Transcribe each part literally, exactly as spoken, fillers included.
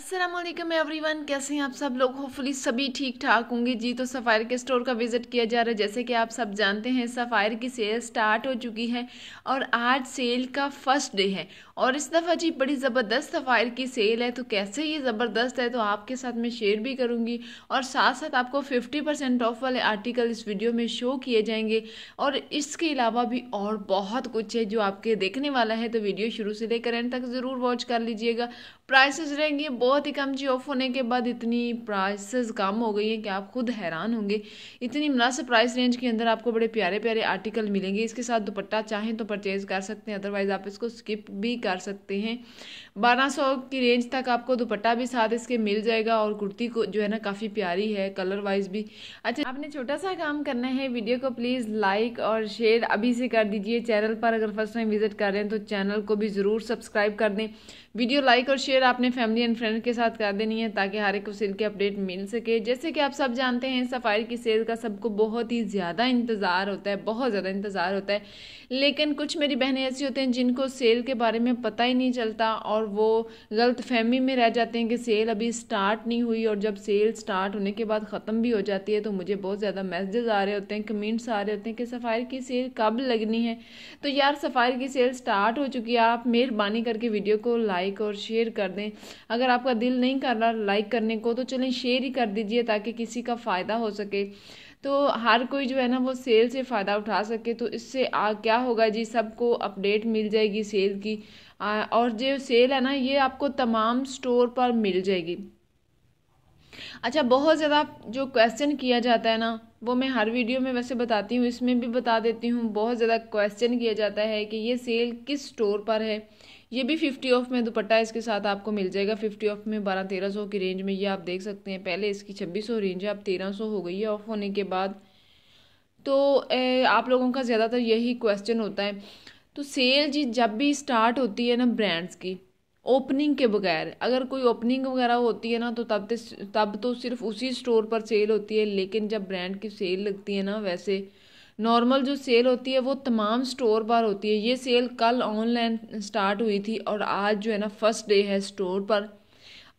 अस्सलामुअलैकुम एवरीवन, कैसे हैं आप सब लोग। होपफुली सभी ठीक ठाक होंगे जी। तो सफ़ायर के स्टोर का विज़िट किया जा रहा है। जैसे कि आप सब जानते हैं सफ़ायर की सेल स्टार्ट हो चुकी है और आज सेल का फर्स्ट डे है और इस दफ़ा जी बड़ी ज़बरदस्त सफ़ायर की सेल है। तो कैसे ये ज़बरदस्त है तो आपके साथ मैं शेयर भी करूँगी और साथ साथ आपको फिफ्टी परसेंट ऑफ वाले आर्टिकल इस वीडियो में शो किए जाएंगे और इसके अलावा भी और बहुत कुछ है जो आपके देखने वाला है। तो वीडियो शुरू से लेकर एंड तक ज़रूर वॉच कर लीजिएगा। प्राइसेस रहेंगे बहुत ही कम जी। ऑफ होने के बाद इतनी प्राइसेस कम हो गई हैं कि आप खुद हैरान होंगे। इतनी मुनासिब प्राइस रेंज के अंदर आपको बड़े प्यारे प्यारे आर्टिकल मिलेंगे। इसके साथ दुपट्टा चाहें तो परचेज़ कर सकते हैं, अदरवाइज़ आप इसको स्किप भी कर सकते हैं। बारह सौ की रेंज तक आपको दुपट्टा भी साथ इसके मिल जाएगा और कुर्ती को जो है ना काफ़ी प्यारी है कलर वाइज भी। अच्छा, आपने छोटा सा काम करना है, वीडियो को प्लीज़ लाइक और शेयर अभी से कर दीजिए। चैनल पर अगर फर्स्ट टाइम विजिट कर रहे हैं तो चैनल को भी ज़रूर सब्सक्राइब कर दें। वीडियो लाइक और शेयर आपने फैमिली एंड फ्रेंड के साथ कर देनी है ताकि हर एक को सेल के अपडेट मिल सके। जैसे कि आप सब जानते हैं सफ़ायर की सेल का सबको बहुत ही ज़्यादा इंतज़ार होता है, बहुत ज़्यादा इंतज़ार होता है। लेकिन कुछ मेरी बहनें ऐसी होती हैं जिनको सेल के बारे में पता ही नहीं चलता और वो गलत फहमी में रह जाते हैं कि सेल अभी स्टार्ट नहीं हुई और जब सेल स्टार्ट होने के बाद ख़त्म भी हो जाती है। तो मुझे बहुत ज़्यादा मैसेजेस आ रहे होते हैं, कमेंट्स आ रहे होते हैं कि सफ़ायर की सेल कब लगनी है। तो यार सफ़ायर की सेल स्टार्ट हो चुकी है। आप मेहरबानी करके वीडियो को लाइक और शेयर कर दें। अगर आपका दिल नहीं कर रहा लाइक करने को तो चलें शेयर ही कर दीजिए ताकि किसी का फ़ायदा हो सके। तो हर कोई जो है ना वो सेल से फ़ायदा उठा सके। तो इससे आ क्या होगा जी, सबको अपडेट मिल जाएगी सेल की। आ, और जो सेल है ना ये आपको तमाम स्टोर पर मिल जाएगी। अच्छा, बहुत ज़्यादा जो क्वेश्चन किया जाता है ना वो मैं हर वीडियो में वैसे बताती हूँ, इसमें भी बता देती हूँ। बहुत ज़्यादा क्वेश्चन किया जाता है कि ये सेल किस स्टोर पर है। ये भी फिफ्टी ऑफ में दुपट्टा इसके साथ आपको मिल जाएगा। फिफ्टी ऑफ में बारह तेरह सौ की रेंज में ये आप देख सकते हैं। पहले इसकी छब्बीस सौ रेंज है, अब तेरह सौ हो गई है ऑफ होने के बाद। तो ए, आप लोगों का ज़्यादातर यही क्वेश्चन होता है। तो सेल जी जब भी स्टार्ट होती है ना ब्रांड्स की ओपनिंग के बगैर, अगर कोई ओपनिंग वगैरह होती है ना तो तब तब तो सिर्फ उसी स्टोर पर सेल होती है। लेकिन जब ब्रांड की सेल लगती है ना, वैसे नॉर्मल जो सेल होती है वो तमाम स्टोर पर होती है। ये सेल कल ऑनलाइन स्टार्ट हुई थी और आज जो है ना फर्स्ट डे है स्टोर पर।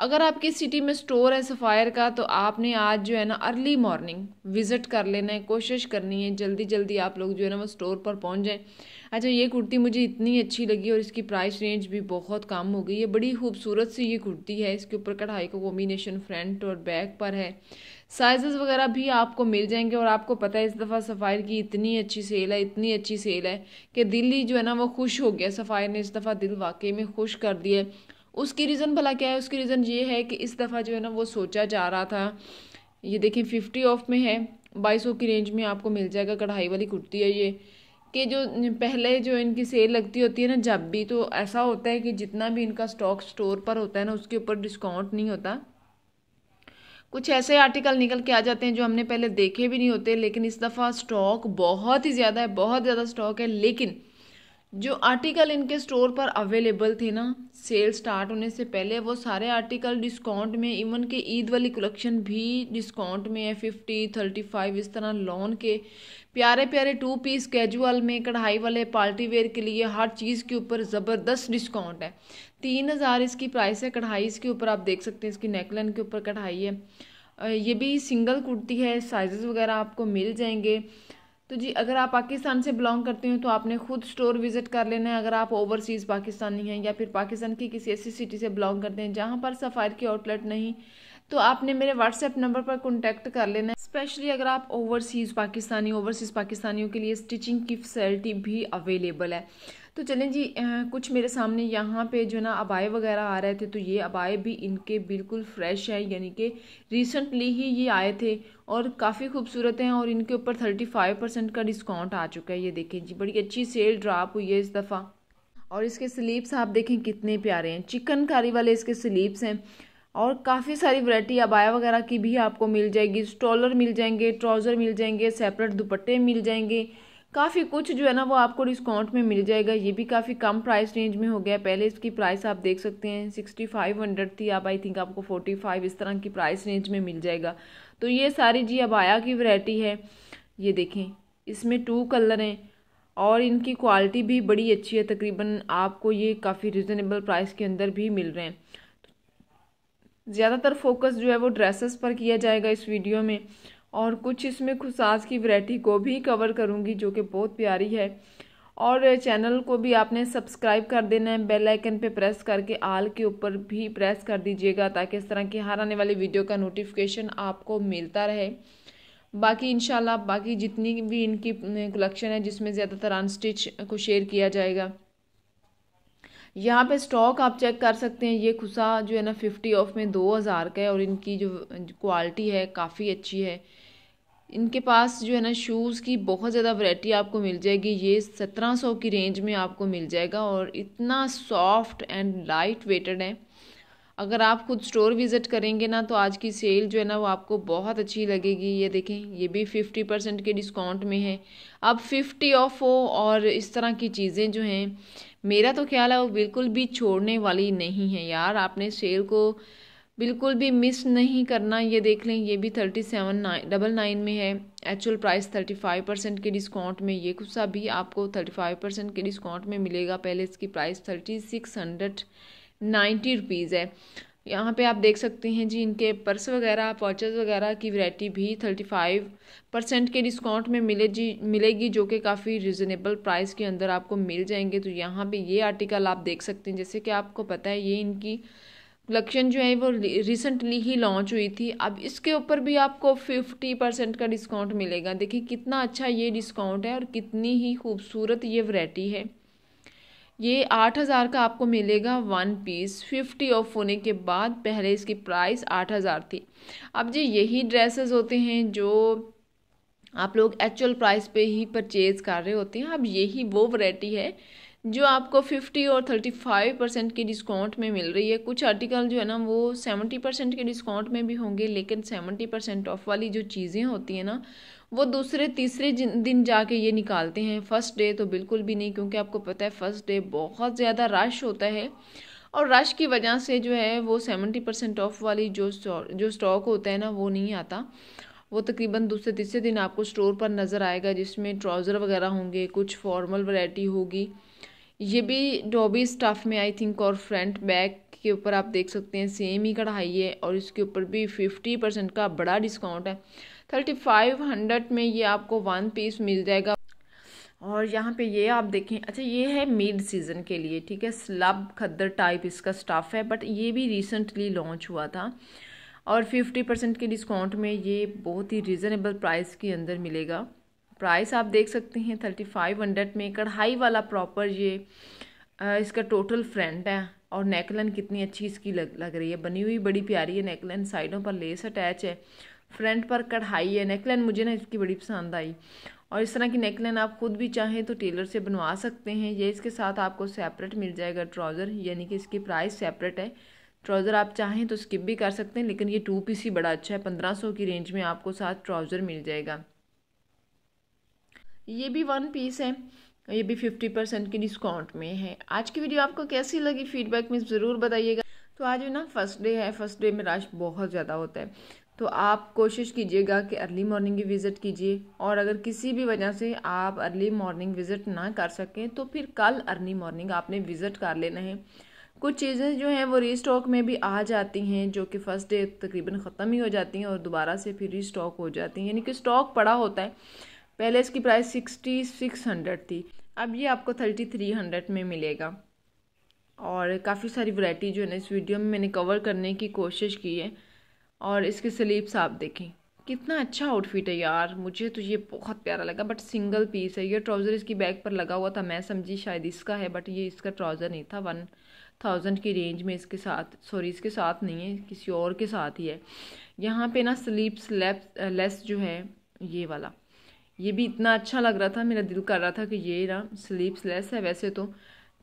अगर आपकी सिटी में स्टोर है सफ़ायर का तो आपने आज जो है ना अर्ली मॉर्निंग विज़िट कर लेना है, कोशिश करनी है जल्दी जल्दी आप लोग जो है ना वो स्टोर पर पहुंच जाएं। अच्छा, ये कुर्ती मुझे इतनी अच्छी लगी और इसकी प्राइस रेंज भी बहुत कम हो गई है। बड़ी खूबसूरत सी ये कुर्ती है, इसके ऊपर कढ़ाई का कॉम्बिनेशन फ्रंट और बैक पर है। साइजेस वगैरह भी आपको मिल जाएंगे और आपको पता है इस दफ़ा सफ़ायर की इतनी अच्छी सेल है, इतनी अच्छी सेल है कि दिल ही जो है ना वो खुश हो गया। सफ़ायर ने इस दफ़ा दिल वाकई में खुश कर दिया। उसकी रीज़न भला क्या है, उसकी रीज़न ये है कि इस दफ़ा जो है ना वो सोचा जा रहा था। ये देखें फिफ्टी ऑफ में है, बाईस सौ की रेंज में आपको मिल जाएगा। कढ़ाई वाली कुर्ती है ये कि जो पहले जो इनकी सेल लगती होती है ना जब भी, तो ऐसा होता है कि जितना भी इनका स्टॉक स्टोर पर होता है ना उसके ऊपर डिस्काउंट नहीं होता। कुछ ऐसे आर्टिकल निकल के आ जाते हैं जो हमने पहले देखे भी नहीं होते। लेकिन इस दफ़ा स्टॉक बहुत ही ज़्यादा है, बहुत ज़्यादा स्टॉक है। लेकिन जो आर्टिकल इनके स्टोर पर अवेलेबल थे ना सेल स्टार्ट होने से पहले, वो सारे आर्टिकल डिस्काउंट में, इवन के ईद वाली कलेक्शन भी डिस्काउंट में है। फिफ्टी थर्टी फाइव इस तरह लॉन के प्यारे प्यारे टू पीस कैजुअल में, कढ़ाई वाले पार्टी वेयर के लिए हर चीज़ के ऊपर ज़बरदस्त डिस्काउंट है। तीन हज़ार इसकी प्राइस है। कढ़ाई इसके ऊपर आप देख सकते हैं, इसकी नेकलाइन के ऊपर कढ़ाई है। ये भी सिंगल कुर्ती है, साइज़ वगैरह आपको मिल जाएंगे। तो जी अगर आप पाकिस्तान से बिलोंग करते हो तो आपने खुद स्टोर विज़िट कर लेना है। अगर आप ओवरसीज़ पाकिस्तानी हैं या फिर पाकिस्तान की किसी ऐसी सिटी से बिलोंग करते हैं जहाँ पर सफ़ायर की आउटलेट नहीं, तो आपने मेरे व्हाट्सएप नंबर पर कॉन्टैक्ट कर लेना है। स्पेशली अगर आप ओवरसीज़ पाकिस्तानी, ओवरसीज़ पाकिस्तानियों के लिए स्टिचिंग की फैसिलिटी भी अवेलेबल है। तो चलें जी, कुछ मेरे सामने यहाँ पे जो ना अबाए वगैरह आ रहे थे तो ये अबाए भी इनके बिल्कुल फ्रेश हैं, यानी कि रिसेंटली ही ये आए थे और काफ़ी खूबसूरत हैं और इनके ऊपर थर्टी फाइव परसेंट का डिस्काउंट आ चुका है। ये देखें जी बड़ी अच्छी सेल ड्रॉप हुई है इस दफ़ा। और इसके स्लीव्स आप देखें कितने प्यारे हैं, चिकनकारी वाले इसके स्लीव्स हैं। और काफ़ी सारी वैरायटी अबाया वगैरह की भी आपको मिल जाएगी। स्टॉलर मिल जाएंगे, ट्राउज़र मिल जाएंगे, सेपरेट दुपट्टे मिल जाएंगे, काफ़ी कुछ जो है ना वो आपको डिस्काउंट में मिल जाएगा। ये भी काफ़ी कम प्राइस रेंज में हो गया। पहले इसकी प्राइस आप देख सकते हैं सिक्सटी फाइव हंड्रेड थी, अब आई थिंक आपको फोर्टी फाइव इस तरह की प्राइस रेंज में मिल जाएगा। तो ये सारी जी अबाया की वैरायटी है। ये देखें इसमें टू कलर हैं और इनकी क्वालिटी भी बड़ी अच्छी है। तकरीबन आपको ये काफ़ी रिजनेबल प्राइस के अंदर भी मिल रहे हैं। ज़्यादातर फोकस जो है वो ड्रेसेस पर किया जाएगा इस वीडियो में, और कुछ इसमें खुशास की वैरायटी को भी कवर करूँगी जो कि बहुत प्यारी है। और चैनल को भी आपने सब्सक्राइब कर देना है, बेल आइकन पे प्रेस करके आल के ऊपर भी प्रेस कर दीजिएगा ताकि इस तरह की हर आने वाली वीडियो का नोटिफिकेशन आपको मिलता रहे। बाकी इंशाल्लाह बाकी जितनी भी इनकी कलेक्शन है जिसमें ज़्यादातर अनस्टिच को शेयर किया जाएगा। यहाँ पे स्टॉक आप चेक कर सकते हैं, ये खुसा जो है ना फिफ्टी ऑफ में दो हज़ार का है और इनकी जो क्वालिटी है काफ़ी अच्छी है। इनके पास जो है ना शूज़ की बहुत ज़्यादा वैरायटी आपको मिल जाएगी, ये सत्रह सौ की रेंज में आपको मिल जाएगा और इतना सॉफ्ट एंड लाइट वेटेड है। अगर आप खुद स्टोर विज़िट करेंगे ना तो आज की सेल जो है ना वो आपको बहुत अच्छी लगेगी। ये देखें, ये भी फिफ्टी परसेंट के डिस्काउंट में है, अब फिफ्टी ऑफ हो और इस तरह की चीज़ें जो हैं मेरा तो ख्याल है वो बिल्कुल भी छोड़ने वाली नहीं है यार। आपने सेल को बिल्कुल भी मिस नहीं करना। ये देख लें, ये भी thirty seven nine double nine में है, actual price thirty five percent के डिस्काउंट में। ये खुसा भी आपको थर्टी फाइव परसेंट के डिस्काउंट में मिलेगा, पहले इसकी price thirty six hundred ninety rupees है। यहाँ पे आप देख सकते हैं जी, इनके पर्स वगैरह पॉचेस वगैरह की वैरायटी भी थर्टी फाइव परसेंट के डिस्काउंट में मिले जी मिलेगी जो कि काफ़ी रिजनेबल प्राइस के अंदर आपको मिल जाएंगे। तो यहाँ पे ये आर्टिकल आप देख सकते हैं, जैसे कि आपको पता है ये इनकी कलेक्शन जो है वो रिसेंटली ही लॉन्च हुई थी। अब इसके ऊपर भी आपको फिफ्टी परसेंट का डिस्काउंट मिलेगा। देखिए कितना अच्छा ये डिस्काउंट है और कितनी ही खूबसूरत ये वैरायटी है। ये आठ हज़ार का आपको मिलेगा वन पीस, फिफ्टी ऑफ होने के बाद, पहले इसकी प्राइस आठ हज़ार थी। अब जी यही ड्रेसेस होते हैं जो आप लोग एक्चुअल प्राइस पे ही परचेज़ कर रहे होते हैं। अब यही वो वैरायटी है जो आपको फिफ्टी और थर्टी फाइव परसेंट के डिस्काउंट में मिल रही है। कुछ आर्टिकल जो है ना वो सेवेंटी परसेंट के डिस्काउंट में भी होंगे, लेकिन सेवेंटी परसेंट ऑफ वाली जो चीज़ें होती हैं ना वो दूसरे तीसरे दिन जाके ये निकालते हैं। फ़र्स्ट डे तो बिल्कुल भी नहीं, क्योंकि आपको पता है फ़र्स्ट डे बहुत ज़्यादा रश होता है और रश की वजह से जो है वो सेवेंटी परसेंट ऑफ वाली जो जो स्टॉक होता है ना वो नहीं आता। वो तकरीबन दूसरे तीसरे दिन आपको स्टोर पर नज़र आएगा, जिसमें ट्राउज़र वगैरह होंगे, कुछ फॉर्मल वैरायटी होगी। ये भी डॉबी स्टफ़ में आई थिंक, और फ्रंट बैक के ऊपर आप देख सकते हैं सेम ही कढ़ाई है और इसके ऊपर भी फिफ्टी परसेंट का बड़ा डिस्काउंट है। थर्टी फाइव हंड्रेड में ये आपको वन पीस मिल जाएगा। और यहाँ पे ये आप देखें, अच्छा ये है मिड सीज़न के लिए, ठीक है, स्लब खद्दर टाइप इसका स्टफ़ है, बट ये भी रिसेंटली लॉन्च हुआ था और फिफ्टी परसेंट के डिस्काउंट में ये बहुत ही रिजनेबल प्राइस के अंदर मिलेगा। प्राइस आप देख सकते हैं थर्टी फाइव हंड्रेड में। कढ़ाई वाला प्रॉपर ये आ, इसका टोटल फ्रंट है और नेकलाइन कितनी अच्छी इसकी लग लग रही है, बनी हुई बड़ी प्यारी है नेकलाइन, साइडों पर लेस अटैच है, फ्रंट पर कढ़ाई है। नेकलाइन मुझे ना इसकी बड़ी पसंद आई और इस तरह की नेकलाइन आप खुद भी चाहें तो टेलर से बनवा सकते हैं। ये इसके साथ आपको सेपरेट मिल जाएगा ट्राउज़र, यानी कि इसकी प्राइस सेपरेट है। ट्राउज़र आप चाहें तो स्किप भी कर सकते हैं, लेकिन ये टू पीस ही बड़ा अच्छा है, पंद्रह सौ की रेंज में आपको साथ ट्राउज़र मिल जाएगा। ये भी वन पीस है, ये भी फिफ्टी परसेंट के डिस्काउंट में है। आज की वीडियो आपको कैसी लगी फीडबैक में ज़रूर बताइएगा। तो आज ना फर्स्ट डे है, फर्स्ट डे में रश बहुत ज़्यादा होता है, तो आप कोशिश कीजिएगा कि अर्ली मॉर्निंग ही विज़िट कीजिए, और अगर किसी भी वजह से आप अर्ली मॉर्निंग विज़िट ना कर सकें तो फिर कल अर्ली मॉर्निंग आपने विज़िट कर लेना है। कुछ चीज़ें जो हैं वो रीस्टॉक में भी आ जाती हैं, जो कि फ़र्स्ट डे तकरीबन ख़त्म ही हो जाती हैं और दोबारा से फिर रीस्टॉक हो जाती हैं, यानी कि स्टॉक पड़ा होता है। पहले इसकी प्राइस सिक्सटी सिक्स हंड्रेड थी, अब ये आपको थर्टी थ्री हंड्रेड में मिलेगा। और काफ़ी सारी वैरायटी जो है ना इस वीडियो में मैंने कवर करने की कोशिश की है। और इसके स्लीव्स आप देखें, कितना अच्छा आउटफिट है यार, मुझे तो ये बहुत प्यारा लगा, बट सिंगल पीस है। ये ट्राउज़र इसकी बैक पर लगा हुआ था, मैं समझी शायद इसका है, बट ये इसका ट्राउज़र नहीं था। वन थाउजेंड की रेंज में इसके साथ, सॉरी इसके साथ नहीं है, किसी और के साथ ही है। यहाँ पे ना स्लीव्स लेस जो है ये वाला, ये भी इतना अच्छा लग रहा था, मेरा दिल कर रहा था कि ये ना स्लीव्स लेस है। वैसे तो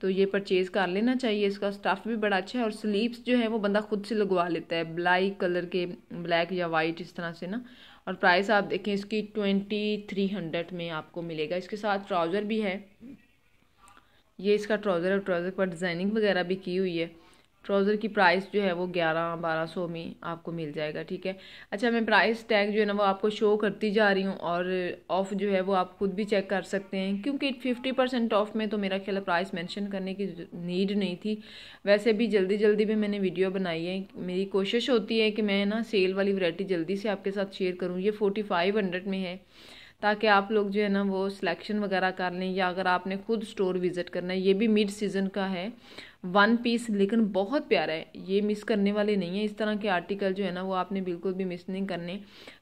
तो ये परचेज़ कर लेना चाहिए, इसका स्टफ़ भी बड़ा अच्छा है और स्लीव्स जो है वो बंदा खुद से लगवा लेता है, ब्लैक कलर के, ब्लैक या वाइट इस तरह से ना। और प्राइस आप देखें इसकी ट्वेंटी थ्री हंड्रेड में आपको मिलेगा। इसके साथ ट्राउज़र भी है, ये इसका ट्राउज़र है, ट्राउज़र पर डिज़ाइनिंग वगैरह भी की हुई है। ट्राउज़र की प्राइस जो है वो ग्यारह बारह सौ में आपको मिल जाएगा। ठीक है, अच्छा मैं प्राइस टैग जो है ना वो आपको शो करती जा रही हूँ और ऑफ़ जो है वो आप खुद भी चेक कर सकते हैं, क्योंकि फिफ्टी परसेंट ऑफ में तो मेरा ख्याल प्राइस मेंशन करने की नीड नहीं थी। वैसे भी जल्दी जल्दी भी मैंने वीडियो बनाई है, मेरी कोशिश होती है कि मैं ना सेल वाली वैरायटी जल्दी से आपके साथ शेयर करूँ। ये फोर्टी फाइव हंड्रेड में है ताकि आप लोग जो है ना वो सिलेक्शन वगैरह कर लें, या अगर आपने ख़ुद स्टोर विज़िट करना है। ये भी मिड सीज़न का है वन पीस, लेकिन बहुत प्यारा है, ये मिस करने वाले नहीं है। इस तरह के आर्टिकल जो है ना वो आपने बिल्कुल भी मिस नहीं करने,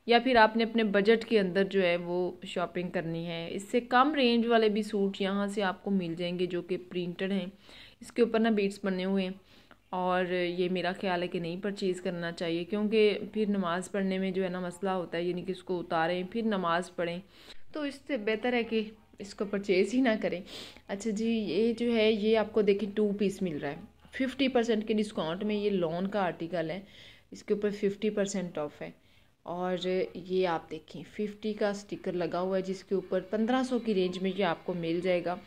या फिर आपने अपने बजट के अंदर जो है वो शॉपिंग करनी है। इससे कम रेंज वाले भी सूट यहाँ से आपको मिल जाएंगे जो कि प्रिंटेड हैं, इसके ऊपर ना बीट्स बने हुए हैं, और ये मेरा ख्याल है कि नहीं परचेज़ करना चाहिए, क्योंकि फिर नमाज़ पढ़ने में जो है ना मसला होता है, यानी कि इसको उतारें फिर नमाज़ पढ़ें, तो इससे बेहतर है कि इसको परचेज़ ही ना करें। अच्छा जी, ये जो है ये आपको देखिए टू पीस मिल रहा है फिफ्टी परसेंट के डिस्काउंट में। ये लॉन का आर्टिकल है, इसके ऊपर फिफ्टी परसेंट ऑफ है, और ये आप देखें फिफ्टी का स्टिकर लगा हुआ है, जिसके ऊपर पंद्रह सौ की रेंज में ये आपको मिल जाएगा।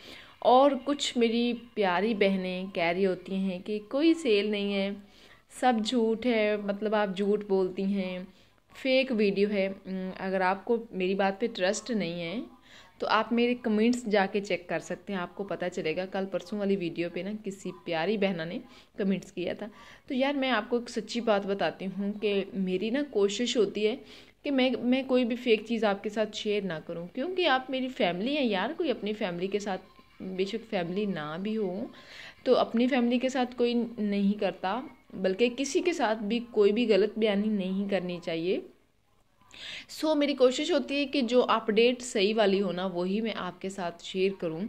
और कुछ मेरी प्यारी बहनें कह रही होती हैं कि कोई सेल नहीं है, सब झूठ है, मतलब आप झूठ बोलती हैं, फेक वीडियो है। अगर आपको मेरी बात पे ट्रस्ट नहीं है तो आप मेरे कमेंट्स जाके चेक कर सकते हैं, आपको पता चलेगा। कल परसों वाली वीडियो पे ना किसी प्यारी बहना ने कमेंट्स किया था, तो यार मैं आपको एक सच्ची बात बताती हूँ कि मेरी ना कोशिश होती है कि मैं मैं कोई भी फेक चीज़ आपके साथ शेयर ना करूँ, क्योंकि आप मेरी फैमिली हैं यार। कोई अपनी फैमिली के साथ, बेशक फैमिली ना भी हो, तो अपनी फैमिली के साथ कोई नहीं करता, बल्कि किसी के साथ भी कोई भी गलत बयानी नहीं करनी चाहिए। सो so, मेरी कोशिश होती है कि जो अपडेट सही वाली हो ना वही मैं आपके साथ शेयर करूं।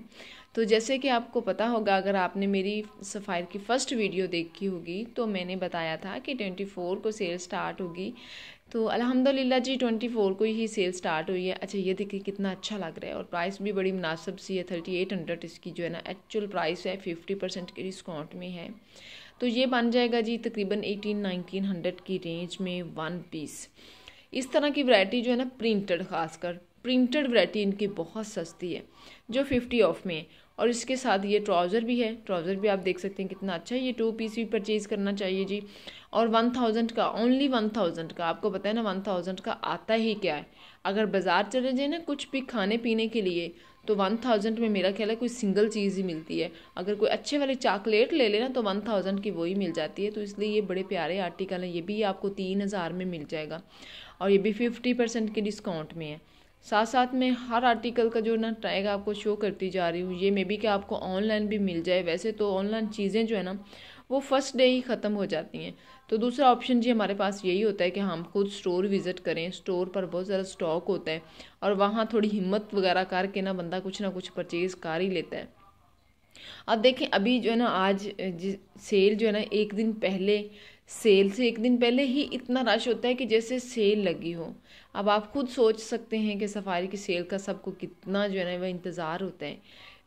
तो जैसे कि आपको पता होगा, अगर आपने मेरी सफ़ायर की फ़र्स्ट वीडियो देखी होगी तो मैंने बताया था कि चौबीस को सेल स्टार्ट होगी, तो अल्हम्दुलिल्लाह जी चौबीस को ही सेल स्टार्ट हुई है। अच्छा ये देखिए कितना अच्छा लग रहा है, और प्राइस भी बड़ी मुनासिब सी है, थर्टी एट हंड्रेड इसकी जो है ना एक्चुअल प्राइस है, फिफ्टी परसेंट के डिस्काउंट में है, तो ये बन जाएगा जी तकरीबन एटीन नाइनटीन हंड्रेड की रेंज में वन पीस। इस तरह की वैरायटी जो है ना प्रिंटेड, खासकर प्रिंटेड वैरायटी इनकी बहुत सस्ती है जो फिफ्टी ऑफ में है, और इसके साथ ये ट्राउज़र भी है। ट्राउज़र भी आप देख सकते हैं कितना अच्छा है, ये टू पीस भी परचेज़ करना चाहिए जी। और वन थाउजेंड का, ओनली वन थाउजेंड का, आपको पता है ना वन थाउजेंड का आता ही क्या है। अगर बाज़ार चले जाए ना कुछ भी खाने पीने के लिए, तो वन थाउजेंड में मेरा ख्याल है कोई सिंगल चीज़ ही मिलती है। अगर कोई अच्छे वाले चॉकलेट ले लेना तो वन थाउजेंड की वही मिल जाती है, तो इसलिए ये बड़े प्यारे आर्टिकल हैं। ये भी आपको तीन हज़ार में मिल जाएगा, और ये भी फिफ्टी परसेंट के डिस्काउंट में है। साथ साथ में हर आर्टिकल का जो ना टैग आपको शो करती जा रही हूँ। ये मे बी कि आपको ऑनलाइन भी मिल जाए, वैसे तो ऑनलाइन चीज़ें जो है ना वो फर्स्ट डे ही ख़त्म हो जाती हैं, तो दूसरा ऑप्शन जी हमारे पास यही होता है कि हम खुद स्टोर विज़िट करें। स्टोर पर बहुत सारा स्टॉक होता है, और वहाँ थोड़ी हिम्मत वगैरह करके ना बंदा कुछ ना कुछ परचेज़ कर ही लेता है। अब देखें अभी जो है ना आज सेल जो है ना एक दिन पहले, सेल से एक दिन पहले ही इतना रश होता है कि जैसे सेल लगी हो। अब आप खुद सोच सकते हैं कि सफ़ारी की सेल का सबको कितना जो है ना वह इंतज़ार होता है,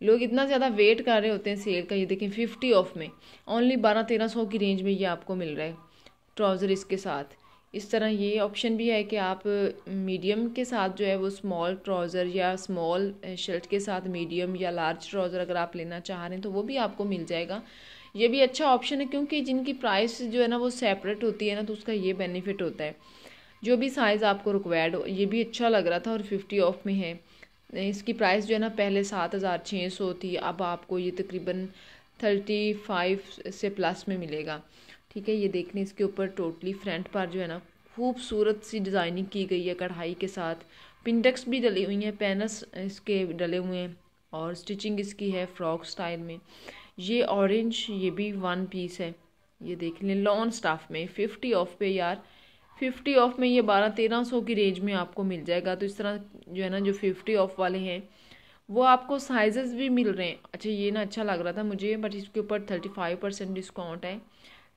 लोग इतना ज़्यादा वेट कर रहे होते हैं सेल का। ये देखें फिफ्टी ऑफ में ओनली बारह तेरह सौ की रेंज में ये आपको मिल रहा है ट्राउज़र इसके साथ। इस तरह ये ऑप्शन भी है कि आप मीडियम के साथ जो है वो स्मॉल ट्राउज़र, या स्मॉल शर्ट के साथ मीडियम या लार्ज ट्राउज़र अगर आप लेना चाह रहे हैं तो वो भी आपको मिल जाएगा। ये भी अच्छा ऑप्शन है, क्योंकि जिनकी प्राइस जो है ना वो सेपरेट होती है ना, तो उसका ये बेनिफिट होता है जो भी साइज़ आपको रिक्वायर्ड हो। ये भी अच्छा लग रहा था, और फिफ्टी ऑफ में है। इसकी प्राइस जो है ना पहले सात हज़ार छः सौ थी, अब आपको ये तकरीबन थर्टी फाइव से प्लस में मिलेगा। ठीक है, ये देखने इसके ऊपर टोटली फ्रंट पर जो है ना खूबसूरत सी डिज़ाइनिंग की गई है कढ़ाई के साथ, पिंडेक्स भी डली हुई हैं, पैनस इसके डले हुए हैं, और स्टिचिंग इसकी है फ्रॉक स्टाइल में। ये ऑरेंज, ये भी वन पीस है, ये देख लें लॉन स्टाफ में फिफ्टी ऑफ पे। यार फिफ्टी ऑफ में ये बारह तेरह सौ की रेंज में आपको मिल जाएगा, तो इस तरह जो है ना जो फिफ्टी ऑफ वाले हैं वो आपको साइजेस भी मिल रहे हैं। अच्छा ये ना अच्छा लग रहा था मुझे, बट इसके ऊपर थर्टी फाइव परसेंट डिस्काउंट है।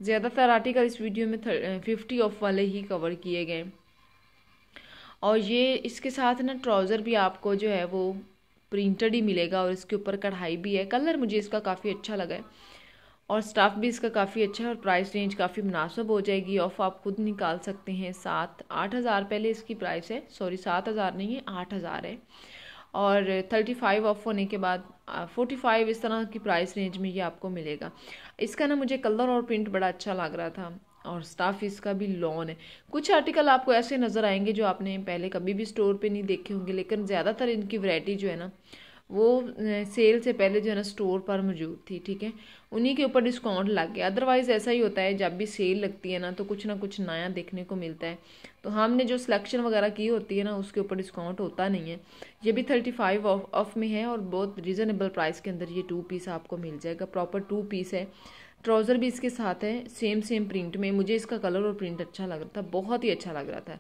ज़्यादातर आर्टिकल इस वीडियो में फिफ्टी ऑफ वाले ही कवर किए गए, और ये इसके साथ ना ट्राउज़र भी आपको जो है वो प्रिंटेड ही मिलेगा, और इसके ऊपर कढ़ाई भी है। कलर मुझे इसका काफ़ी अच्छा लगा है, और स्टाफ भी इसका काफ़ी अच्छा है, और प्राइस रेंज काफ़ी मुनासिब हो जाएगी। ऑफ़ आप खुद निकाल सकते हैं, सात आठ हज़ार पहले इसकी प्राइस है, सॉरी सात हज़ार नहीं है आठ हज़ार है। और पैंतीस ऑफ होने के बाद पैंतालीस इस तरह की प्राइस रेंज में ये आपको मिलेगा। इसका ना मुझे कलर और प्रिंट बड़ा अच्छा लग रहा था और स्टाफ इसका भी लॉन है। कुछ आर्टिकल आपको ऐसे नज़र आएंगे जो आपने पहले कभी भी स्टोर पे नहीं देखे होंगे, लेकिन ज़्यादातर इनकी वैरायटी जो है ना वो सेल से पहले जो है ना स्टोर पर मौजूद थी, ठीक है, उन्हीं के ऊपर डिस्काउंट लग गया। अदरवाइज़ ऐसा ही होता है, जब भी सेल लगती है ना तो कुछ ना कुछ नया देखने को मिलता है, तो हमने जो सिलेक्शन वगैरह की होती है ना उसके ऊपर डिस्काउंट होता नहीं है। ये भी थर्टी फाइव ऑफ ऑफ में है और बहुत रिजनेबल प्राइस के अंदर ये टू पीस आपको मिल जाएगा। प्रॉपर टू पीस है, ट्राउज़र भी इसके साथ है, सेम सेम प्रिंट में। मुझे इसका कलर और प्रिंट अच्छा लग रहा था, बहुत ही अच्छा लग रहा था।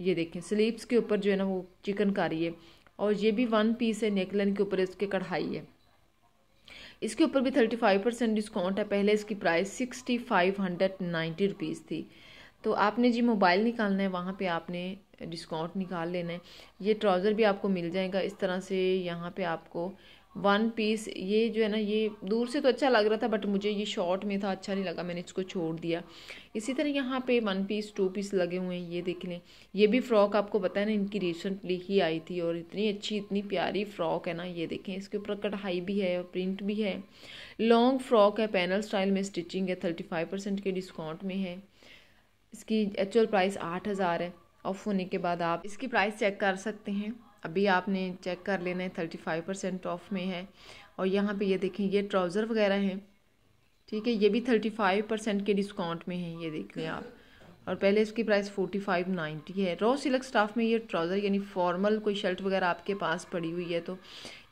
ये देखें, स्लीव्स के ऊपर जो है ना वो चिकनकारी है और ये भी वन पीस है, नेकलाइन के ऊपर इसके कढ़ाई है। इसके ऊपर भी थर्टी फाइव परसेंट डिस्काउंट है। पहले इसकी price sixty five hundred ninety rupees थी। तो आपने जी मोबाइल निकालना है, वहाँ पे आपने डिस्काउंट निकाल लेना है। ये ट्राउज़र भी आपको मिल जाएगा इस तरह से। यहाँ पे आपको वन पीस, ये जो है ना ये दूर से तो अच्छा लग रहा था बट मुझे ये शॉर्ट में था, अच्छा नहीं लगा, मैंने इसको छोड़ दिया। इसी तरह यहाँ पे वन पीस टू पीस लगे हुए हैं, ये देख लें। ये भी फ़्रॉक आपको पता है ना इनकी रिसेंटली ही आई थी और इतनी अच्छी इतनी प्यारी फ़्रॉक है ना, ये देखें। इसके ऊपर कढ़ाई भी है और प्रिंट भी है। लॉन्ग फ़्रॉक है, पैनल स्टाइल में स्टिचिंग है, थर्टी फाइव परसेंट के डिस्काउंट में है। इसकी एक्चुअल प्राइस आठ हज़ार है। ऑफ होने के बाद आप इसकी प्राइस चेक कर सकते हैं, अभी आपने चेक कर लेना है। थर्टी फाइव परसेंट ऑफ में है। और यहाँ पे ये देखें, ये ट्राउज़र वगैरह हैं, ठीक है, ये भी थर्टी फाइव परसेंट के डिस्काउंट में है, ये देख लें आप। और पहले इसकी प्राइस फोर्टी फाइव नाइन्टी है। रॉ सिल्क स्टाफ में ये ट्राउज़र, यानी फॉर्मल कोई शर्ट वगैरह आपके पास पड़ी हुई है तो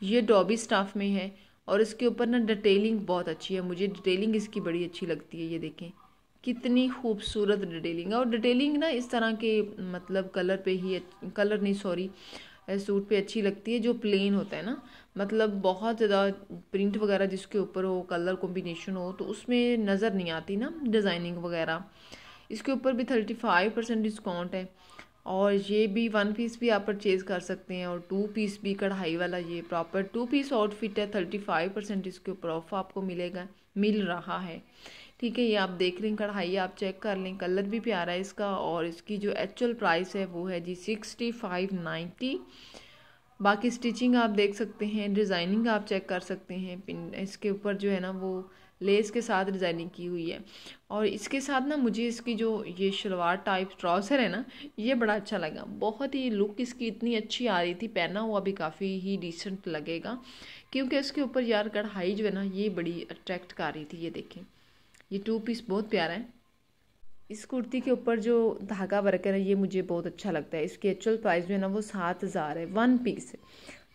ये डॉबी स्टाफ में है। और इसके ऊपर ना डिटेलिंग बहुत अच्छी है, मुझे डिटेलिंग इसकी बड़ी अच्छी लगती है। ये देखें कितनी खूबसूरत डिटेलिंग है। और डिटेलिंग ना इस तरह के मतलब कलर पे ही, कलर नहीं सॉरी सूट पे अच्छी लगती है जो प्लेन होता है ना, मतलब बहुत ज़्यादा प्रिंट वगैरह जिसके ऊपर हो, कलर कॉम्बिनेशन हो, तो उसमें नज़र नहीं आती ना डिज़ाइनिंग वगैरह। इसके ऊपर भी थर्टी फाइव परसेंट डिस्काउंट है। और ये भी वन पीस भी आप परचेज़ कर सकते हैं और टू पीस भी, कढ़ाई वाला ये प्रॉपर टू पीस आउटफिट है। थर्टी फाइव परसेंट इसके ऊपर ऑफ आपको मिलेगा, मिल रहा है, ठीक है। ये आप देख लें, कढ़ाई आप चेक कर लें, कलर भी प्यारा है इसका। और इसकी जो एक्चुअल प्राइस है वो है जी सिक्सटी फाइव नाइन्टी। बाकी स्टिचिंग आप देख सकते हैं, डिज़ाइनिंग आप चेक कर सकते हैं। पिन इसके ऊपर जो है ना वो लेस के साथ डिज़ाइनिंग की हुई है। और इसके साथ ना मुझे इसकी जो ये शलवार टाइप ट्राउज़र है ना ये बड़ा अच्छा लगा, बहुत ही लुक इसकी इतनी अच्छी आ रही थी। पहना हुआ भी काफ़ी ही डिसेंट लगेगा क्योंकि इसके ऊपर यार कढ़ाई जो है ना ये बड़ी अट्रैक्ट कर रही थी। ये देखें, ये टू पीस बहुत प्यारा है। इस कुर्ती के ऊपर जो धागा वर्कर है ये मुझे बहुत अच्छा लगता है। इसकी एक्चुअल प्राइस जो है ना वो सात हज़ार है, वन पीस है,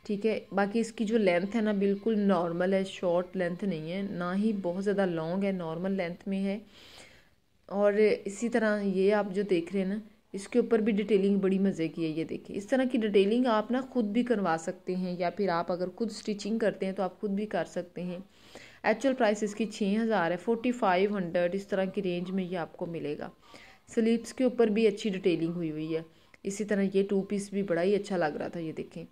ठीक है। बाकी इसकी जो लेंथ है ना बिल्कुल नॉर्मल है, शॉर्ट लेंथ नहीं है ना ही बहुत ज़्यादा लॉन्ग है, नॉर्मल लेंथ में है। और इसी तरह ये आप जो देख रहे हैं ना इसके ऊपर भी डिटेलिंग बड़ी मज़े की है। ये देखिए, इस तरह की डिटेलिंग आप ना ख़ुद भी करवा सकते हैं या फिर आप अगर खुद स्टिचिंग करते हैं तो आप खुद भी कर सकते हैं। एक्चुअल प्राइस इसकी छः हज़ार है, फोर्टी फाइव हंड्रेड इस तरह की रेंज में ये आपको मिलेगा। स्लीव्स के ऊपर भी अच्छी डिटेलिंग हुई हुई है। इसी तरह ये टू पीस भी बड़ा ही अच्छा लग रहा था। ये देखें,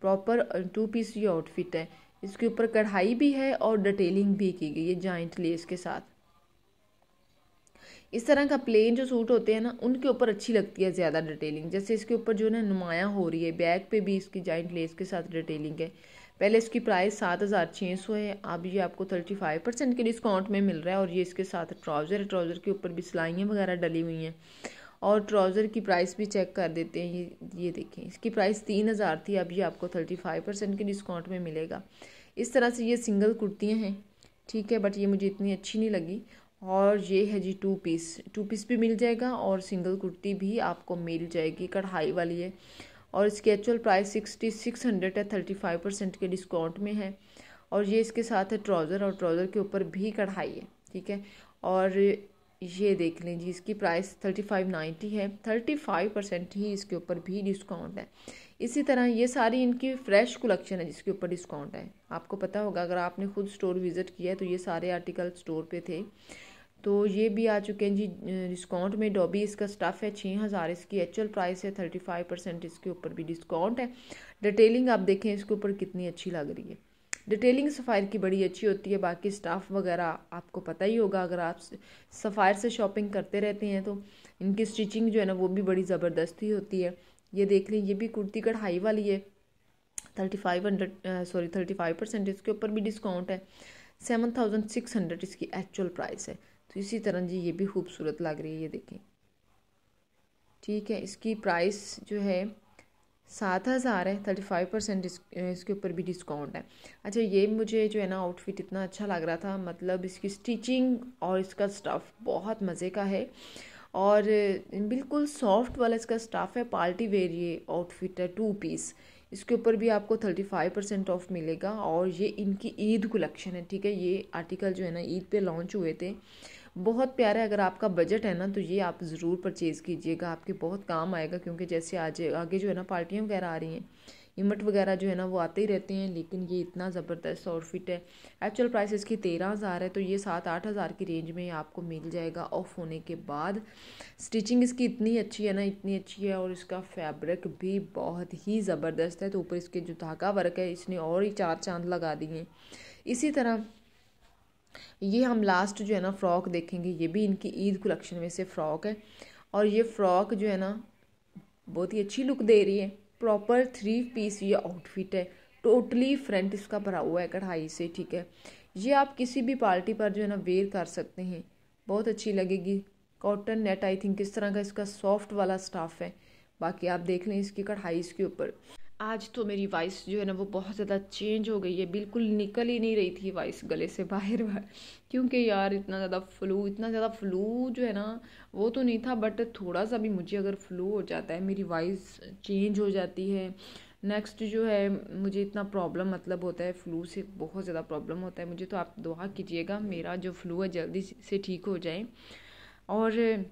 प्रॉपर टू पीस ये आउटफिट है। इसके ऊपर कढ़ाई भी है और डिटेलिंग भी की गई है जॉइंट लेस के साथ। इस तरह का प्लेन जो सूट होते हैं ना उनके ऊपर अच्छी लगती है ज़्यादा डिटेलिंग, जैसे इसके ऊपर जो है ना नुमाया हो रही है। बैक पे भी इसकी जॉइंट लेस के साथ डिटेलिंग है। पहले इसकी प्राइस सात हज़ार छः सौ है, अब ये आपको थर्टी फाइव परसेंट के डिस्काउंट में मिल रहा है। और ये इसके साथ ट्राउज़र, ट्राउज़र के ऊपर भी सिलाइयाँ वगैरह डली हुई हैं। और ट्राउज़र की प्राइस भी चेक कर देते हैं। ये ये देखें, इसकी प्राइस तीन हज़ार थी, अब ये आपको थर्टी फाइव परसेंट के डिस्काउंट में मिलेगा। इस तरह से ये सिंगल कुर्तियाँ हैं, ठीक है, बट ये मुझे इतनी अच्छी नहीं लगी। और ये है जी टू पीस, टू पीस भी मिल जाएगा और सिंगल कुर्ती भी आपको मिल जाएगी, कढ़ाई वाली है। और इसकी actual price sixty six hundred है, थर्टी फाइव परसेंट के डिस्काउंट में है। और ये इसके साथ है ट्राउज़र और ट्राउज़र के ऊपर भी कढ़ाई है, ठीक है। और ये देख लें जी, इसकी प्राइस थर्टी फाइव नाइन्टी है, थर्टी फाइव परसेंट ही इसके ऊपर भी डिस्काउंट है। इसी तरह ये सारी इनकी फ़्रेश कलेक्शन है जिसके ऊपर डिस्काउंट है। आपको पता होगा अगर आपने ख़ुद स्टोर विज़िट किया है तो ये सारे आर्टिकल स्टोर पे थे। तो ये भी आ चुके हैं जी डिस्काउंट में। डॉबी इसका स्टफ़ है, छः हज़ार इसकी एक्चुअल प्राइस है, थर्टी फाइव परसेंट इसके ऊपर भी डिस्काउंट है। डिटेलिंग आप देखें इसके ऊपर कितनी अच्छी लग रही है। डिटेलिंग सफ़ायर की बड़ी अच्छी होती है। बाकी स्टाफ वगैरह आपको पता ही होगा, अगर आप सफ़ायर से शॉपिंग करते रहते हैं तो इनकी स्टिचिंग जो है ना वो भी बड़ी ज़बरदस्ती होती है। ये देख लें, ये भी कुर्ती कढ़ाई वाली है, thirty five hundred sorry thirty five percent इसके ऊपर भी डिस्काउंट है। सेवन थाउजेंड सिक्स हंड्रेड इसकी एक्चुअल प्राइस है। तो इसी तरह जी ये भी खूबसूरत लग रही है, ये देखें। ठीक है, इसकी प्राइस जो है सात हज़ार है, थर्टी फाइव परसेंट इसके ऊपर भी डिस्काउंट है। अच्छा, ये मुझे जो है ना आउटफिट इतना अच्छा लग रहा था, मतलब इसकी स्टिचिंग और इसका स्टफ़ बहुत मज़े का है और बिल्कुल सॉफ्ट वाला इसका स्टफ़ है। पार्टी वेयर ये आउटफिट है, टू पीस, इसके ऊपर भी आपको थर्टी फाइव परसेंट ऑफ मिलेगा। और ये इनकी ईद कलेक्शन है। ठीक है, ये आर्टिकल जो है ना ईद पे लॉन्च हुए थे, बहुत प्यारा है। अगर आपका बजट है ना तो ये आप ज़रूर परचेज़ कीजिएगा, आपके बहुत काम आएगा। क्योंकि जैसे आज आगे जो है ना पार्टियाँ वगैरह आ रही हैं, इमट वगैरह जो है ना वो आते ही रहते हैं। लेकिन ये इतना ज़बरदस्त आउटफिट है। एक्चुअल प्राइस इसकी तेरह हज़ार है, तो ये सात आठ हज़ार की रेंज में आपको मिल जाएगा ऑफ होने के बाद। स्टिचिंग इसकी इतनी अच्छी है ना, इतनी अच्छी है, और इसका फैब्रिक भी बहुत ही ज़बरदस्त है। तो ऊपर इसके जो धागा वर्क है इसने और ही चार चांद लगा दिए हैं। इसी तरह ये हम लास्ट जो है ना फ़्रॉक देखेंगे, ये भी इनकी ईद कलेक्शन में से फ़्रॉक है। और ये फ़्रॉक जो है ना बहुत ही अच्छी लुक दे रही है, प्रॉपर थ्री पीस ये आउटफिट है। टोटली फ्रंट इसका भरा हुआ है कढ़ाई से। ठीक है, ये आप किसी भी पार्टी पर जो है ना वेयर कर सकते हैं, बहुत अच्छी लगेगी। कॉटन नेट आई थिंक इस तरह का इसका सॉफ्ट वाला स्टाफ है। बाकी आप देख लें इसकी कढ़ाई इसके ऊपर। आज तो मेरी वॉइस जो है ना वो बहुत ज़्यादा चेंज हो गई है, बिल्कुल निकल ही नहीं रही थी वॉइस गले से बाहर बाहर क्योंकि यार इतना ज़्यादा फ्लू इतना ज़्यादा फ्लू जो है ना वो तो नहीं था, बट थोड़ा सा भी मुझे अगर फ्लू हो जाता है मेरी वॉइस चेंज हो जाती है। नेक्स्ट जो है मुझे इतना प्रॉब्लम मतलब होता है, फ्लू से बहुत ज़्यादा प्रॉब्लम होता है मुझे। तो आप दुआ कीजिएगा मेरा जो फ्लू है जल्दी से ठीक हो जाए। और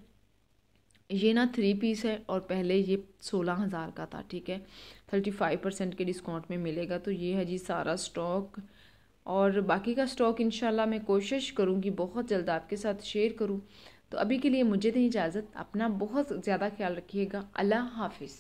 ये ना थ्री पीस है और पहले ये सोलह हज़ार का था। ठीक है, थर्टी फाइव परसेंट के डिस्काउंट में मिलेगा। तो ये है जी सारा स्टॉक, और बाकी का स्टॉक इंशाल्लाह मैं कोशिश करूँगी बहुत जल्द आपके साथ शेयर करूँ। तो अभी के लिए मुझे दें इजाज़त, अपना बहुत ज़्यादा ख्याल रखिएगा। अल्लाह हाफिज़।